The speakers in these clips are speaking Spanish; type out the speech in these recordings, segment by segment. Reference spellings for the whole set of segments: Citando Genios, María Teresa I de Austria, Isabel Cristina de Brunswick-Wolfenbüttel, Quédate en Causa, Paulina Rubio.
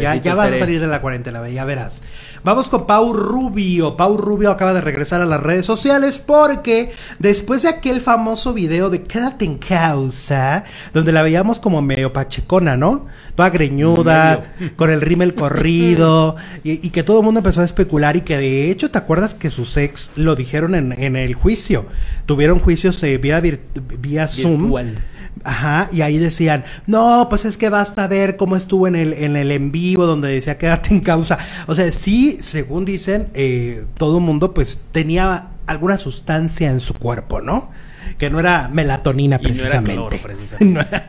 Ya vas a salir de la cuarentena, ya verás. Vamos con Pau Rubio. Pau Rubio acaba de regresar a las redes sociales porque después de aquel famoso video de Quédate en Causa, donde la veíamos como medio pachecona, ¿no? Toda greñuda, con el rímel corrido, y que todo el mundo empezó a especular, y que de hecho, ¿te acuerdas que sus ex lo dijeron en el juicio? Tuvieron juicios vía Zoom. Virtual. Ajá, y ahí decían, no, pues es que basta ver cómo estuvo en el en vivo donde decía Quédate en Causa. O sea, sí, según dicen, todo el mundo pues tenía alguna sustancia en su cuerpo, ¿no? Que no era melatonina precisamente. No era calor, precisamente.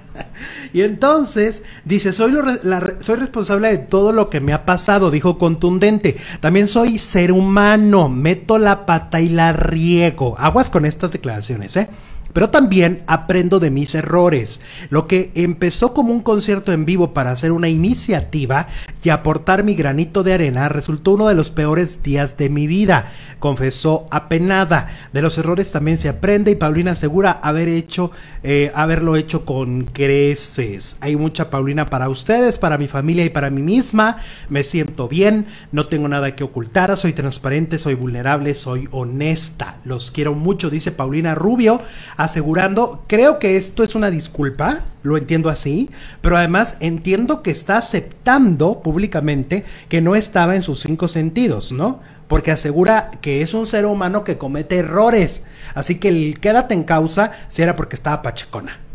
Y entonces dice, soy responsable de todo lo que me ha pasado, dijo contundente. También soy ser humano, meto la pata y la riego. Aguas con estas declaraciones, ¿eh? Pero también aprendo de mis errores. Lo que empezó como un concierto en vivo para hacer una iniciativa y aportar mi granito de arena resultó uno de los peores días de mi vida, confesó apenada. De los errores también se aprende, y Paulina asegura haberlo hecho con creces. Hay mucha Paulina para ustedes, para mi familia y para mí misma. Me siento bien, no tengo nada que ocultar, soy transparente, soy vulnerable, soy honesta. Los quiero mucho, dice Paulina Rubio, asegurando, creo que esto es una disculpa, lo entiendo así, pero además entiendo que está aceptando públicamente que no estaba en sus cinco sentidos, ¿no? Porque asegura que es un ser humano que comete errores, así que el Quédate en Causa si era porque estaba pachecona.